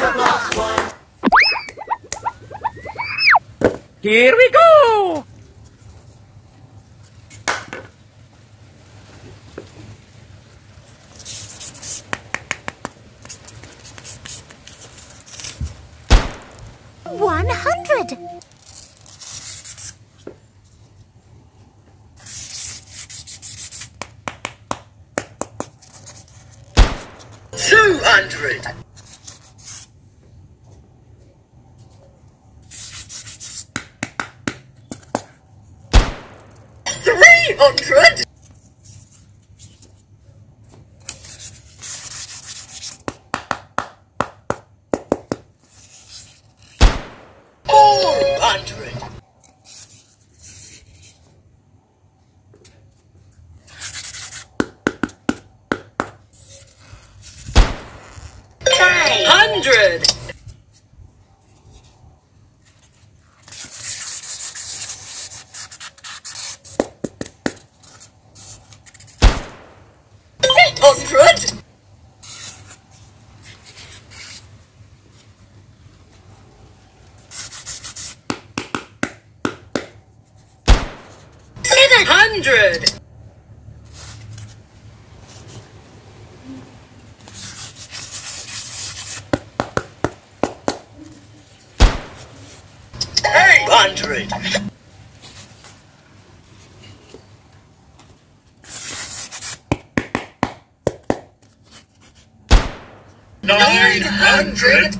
Roblox one. Here we go. $900